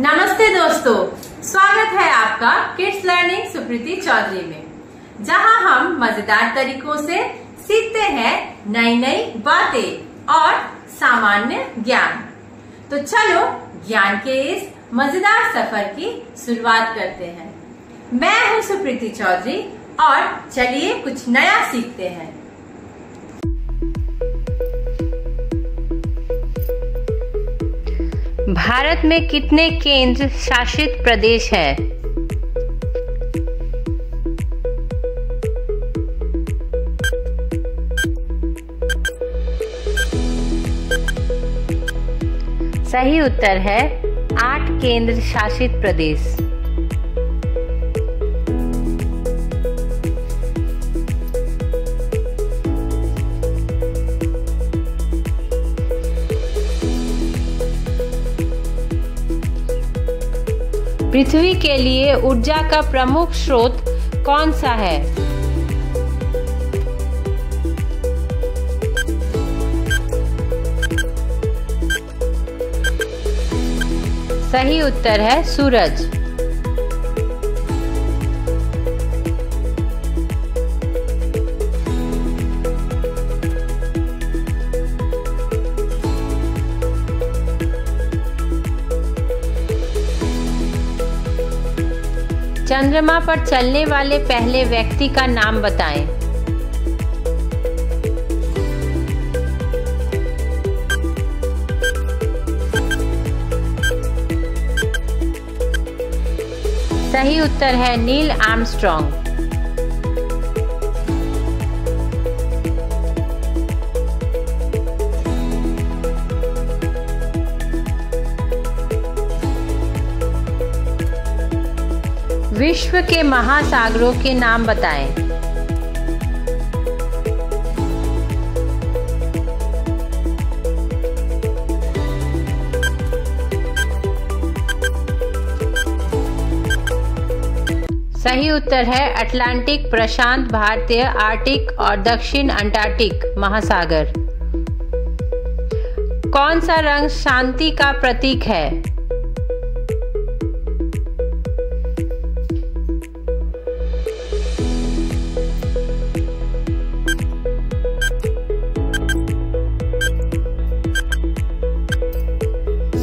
नमस्ते दोस्तों, स्वागत है आपका किड्स लर्निंग सुप्रीति चौधरी में, जहां हम मजेदार तरीकों से सीखते हैं नई नई बातें और सामान्य ज्ञान। तो चलो ज्ञान के इस मजेदार सफर की शुरुआत करते हैं। मैं हूं सुप्रीति चौधरी और चलिए कुछ नया सीखते हैं। भारत में कितने केंद्र शासित प्रदेश हैं? सही उत्तर है 8 केंद्र शासित प्रदेश। पृथ्वी के लिए ऊर्जा का प्रमुख स्रोत कौन सा है? सही उत्तर है सूरज। चंद्रमा पर चलने वाले पहले व्यक्ति का नाम बताएं। सही उत्तर है नील आर्मस्ट्रांग। विश्व के महासागरों के नाम बताएं। सही उत्तर है अटलांटिक, प्रशांत, भारतीय, आर्कटिक और दक्षिण अंटार्कटिक महासागर। कौन सा रंग शांति का प्रतीक है?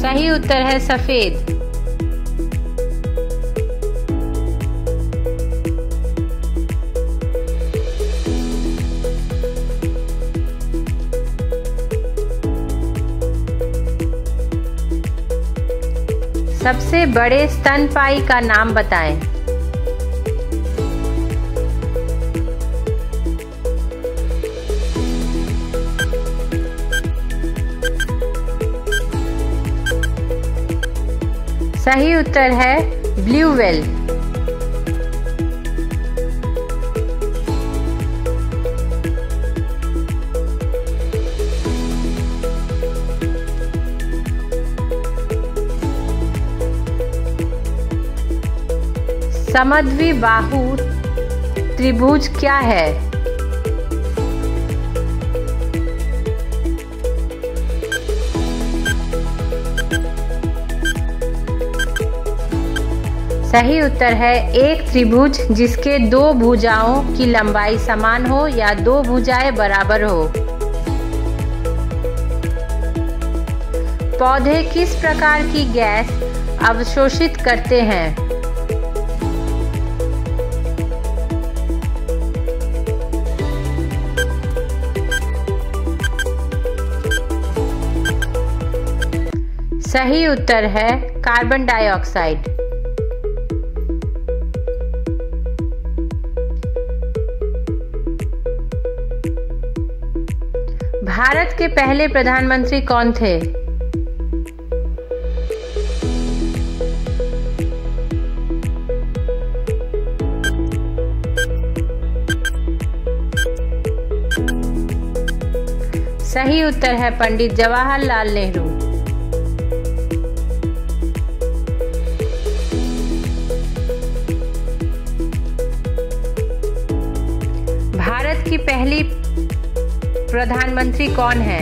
सही उत्तर है सफेद। सबसे बड़े स्तनपाई का नाम बताएं। सही उत्तर है ब्लू व्हेल। समद्वि बाहु त्रिभुज क्या है? सही उत्तर है एक त्रिभुज जिसके दो भुजाओं की लंबाई समान हो या दो भुजाएं बराबर हो। पौधे किस प्रकार की गैस अवशोषित करते हैं? सही उत्तर है कार्बन डाइऑक्साइड। भारत के पहले प्रधानमंत्री कौन थे? सही उत्तर है पंडित जवाहरलाल नेहरू। भारत की पहली प्रधानमंत्री कौन है?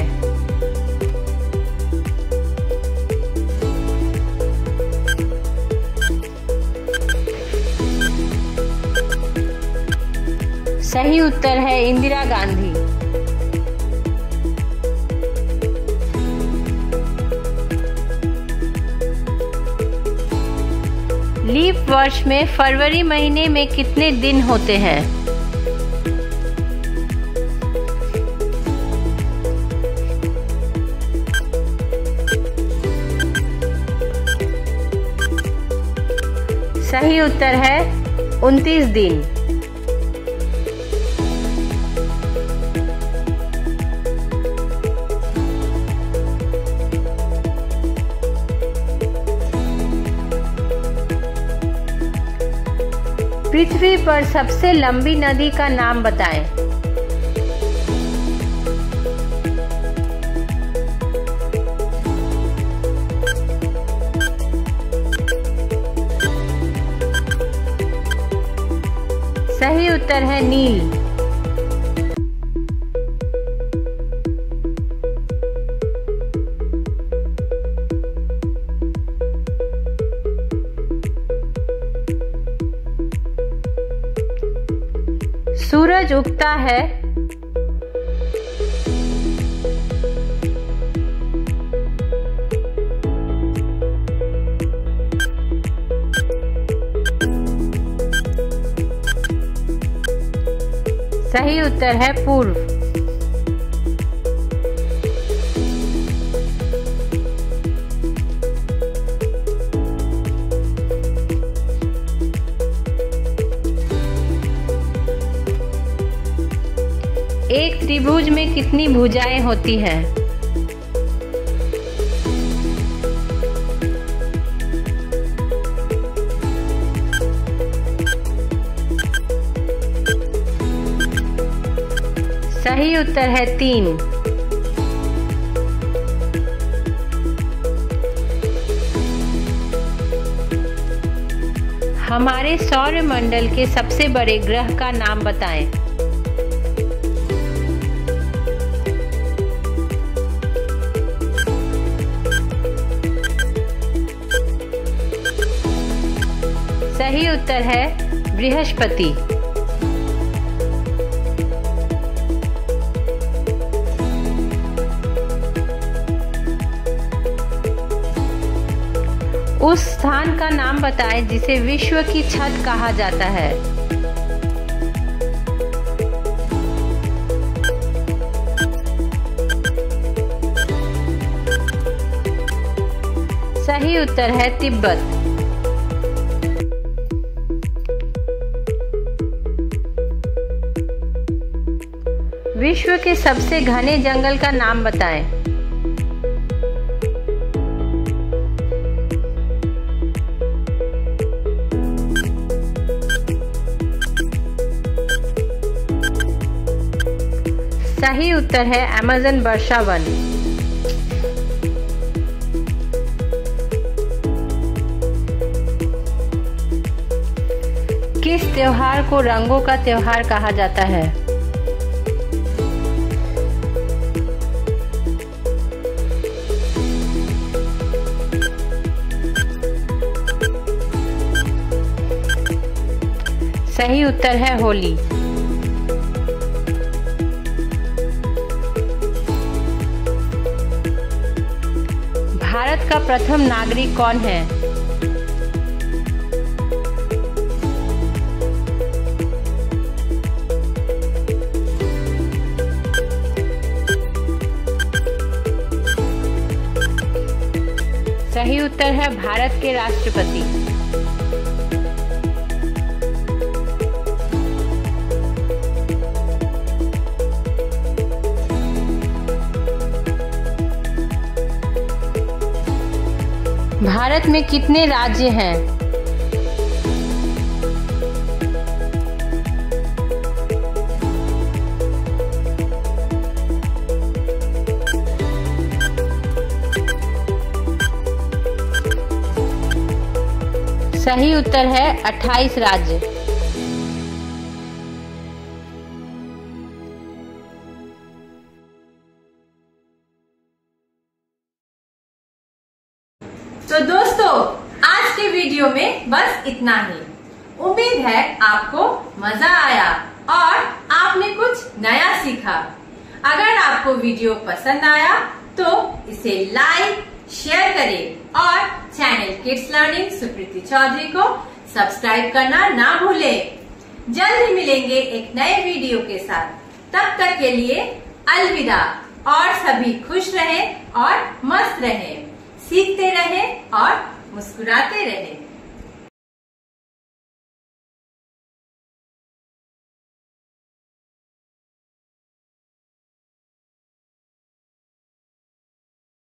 सही उत्तर है इंदिरा गांधी। लीप वर्ष में फरवरी महीने में कितने दिन होते हैं? सही उत्तर है 29 दिन। पृथ्वी पर सबसे लंबी नदी का नाम बताएं। सही उत्तर है नील। सूरज उगता है सही उत्तर है पूर्व। एक त्रिभुज में कितनी भुजाएं होती हैं? सही उत्तर है 3। हमारे सौरमंडल के सबसे बड़े ग्रह का नाम बताएं। सही उत्तर है बृहस्पति। उस स्थान का नाम बताएं जिसे विश्व की छत कहा जाता है। सही उत्तर है तिब्बत। विश्व के सबसे घने जंगल का नाम बताएं। सही उत्तर है अमेज़न वर्षा वन। किस त्योहार को रंगों का त्योहार कहा जाता है? सही उत्तर है होली। भारत का प्रथम नागरिक कौन है? सही उत्तर है भारत के राष्ट्रपति। भारत में कितने राज्य हैं? सही उत्तर है 28 राज्य। तो दोस्तों आज के वीडियो में बस इतना ही। उम्मीद है आपको मजा आया। और आपने कुछ नया सीखा। अगर आपको वीडियो पसंद आया तो इसे लाइक, शेयर करें और channel kids learning Supriti Chaudhary को सब्सक्राइब करना ना भूलें। जल्द ही मिलेंगे एक नए वीडियो के साथ। तब तक के लिए अलविदा और सभी खुश रहें और मस्त रहें, सीखते रहें और मुस्कुराते रहें।